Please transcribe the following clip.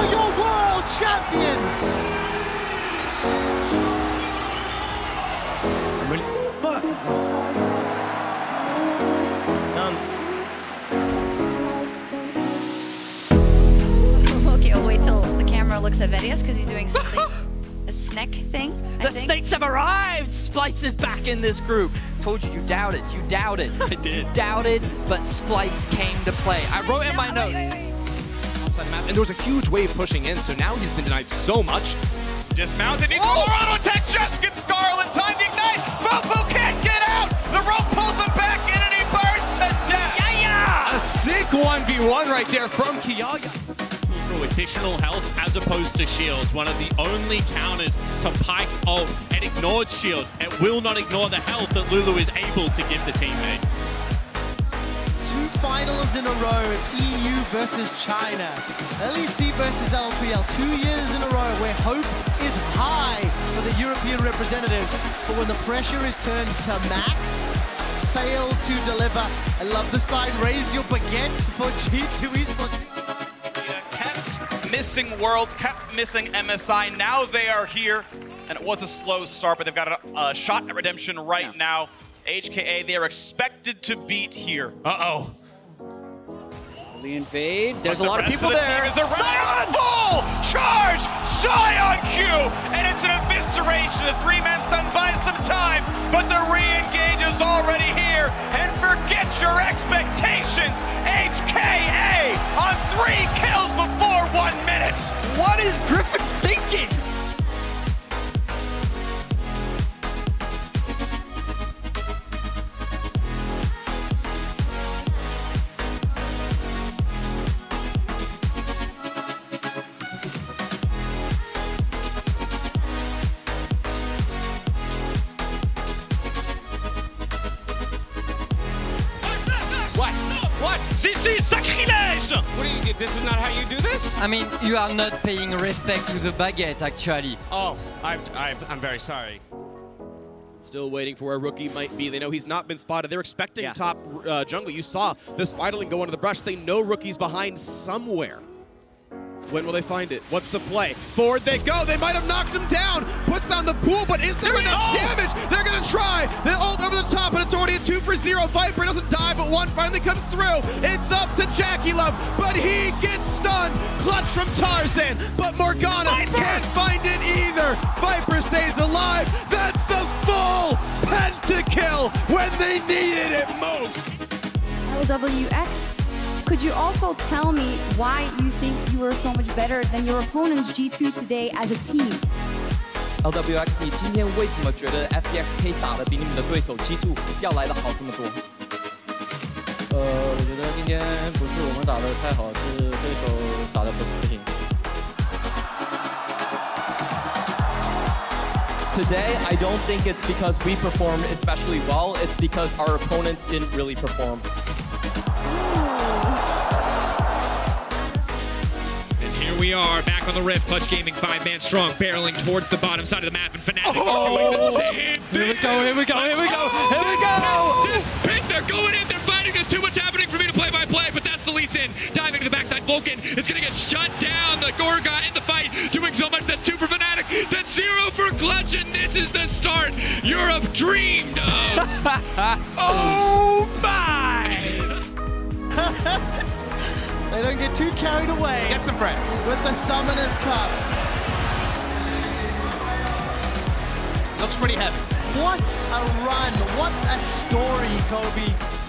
are your world champions! I'm really... Fuck! Okay, I'll wait till the camera looks at Vedias because he's doing something. A snake thing, I think. Snakes have arrived! Splice is back in this group. Told you, you doubted. I did. You doubted, but Splice came to play. I wrote in my notes. And there was a huge wave pushing in, so now he's been denied so much. Dismounted, needs Colorado Tech, just gets Scarlet, time to ignite! Vufu can't get out! The rope pulls him back in and he burns to death! Yeah! A sick 1v1 right there from Kiyaga. Additional health as opposed to shields. One of the only counters to Pike's ult. It ignored shield. It will not ignore the health that Lulu is able to give the teammates. Two finals in a row in EU versus China. LEC versus LPL. 2 years in a row where hope is high for the European representatives. But when the pressure is turned to max, fail to deliver. I love the sign, raise your baguettes for G2E. Missing Worlds, kept missing MSI, now they are here. And it was a slow start, but they've got a shot at redemption right now. HKA, they are expected to beat here. Uh-oh. The invade, there's a lot of people there. Sion! Full charge! Sion Q! And it's an evisceration, a three-man stun buys some time, but the re-engage is already here. And forget your expectations! HKA on 3 kills before 1 minute! What is Griffin thinking? This is not how you do this? I mean, you are not paying respect to the baguette, actually. Oh, I'm very sorry. Still waiting for where Rookie might be. They know he's not been spotted. They're expecting top jungle. You saw this idling go under the brush. They know Rookie's behind somewhere. When will they find it? What's the play? Forward they go. They might have knocked him down. Puts down the pool, but is there enough damage? They're going to try. They ult over the top, and it's already a 2-for-0. Viper doesn't die, but one finally comes through. It's up to Jackylove, but he gets stunned. Clutch from Tarzan, but Morgana can't find it either. Viper stays alive. That's the full pentakill when they needed it most. LWX. Could you also tell me why you think you were so much better than your opponents G2 today as a team? LWX, 你今天为什么觉得 FPX 可以打得比你们的对手 G2 要来得好这么多？我觉得今天不是我们打得太好，是对手打得不行。Today, I don't think it's because we performed especially well. It's because our opponents didn't really perform. We are back on the rift. Clutch Gaming, 5-man strong, barreling towards the bottom side of the map, and Fnatic doing the same thing. Here we go, here we go, here we go, here we go! This pick, they're going in, they're fighting, there's too much happening for me to play by play, but that's the Lee Sin. Diving to the backside, Vulcan is gonna get shut down. The Gorgon in the fight, doing so much. That's 2 for Fnatic, that's 0 for Clutch, and this is the start Europe dreamed of. Oh my! They don't get too carried away. Get some friends. With the Summoner's Cup. Looks pretty heavy. What a run. What a story, Kobe.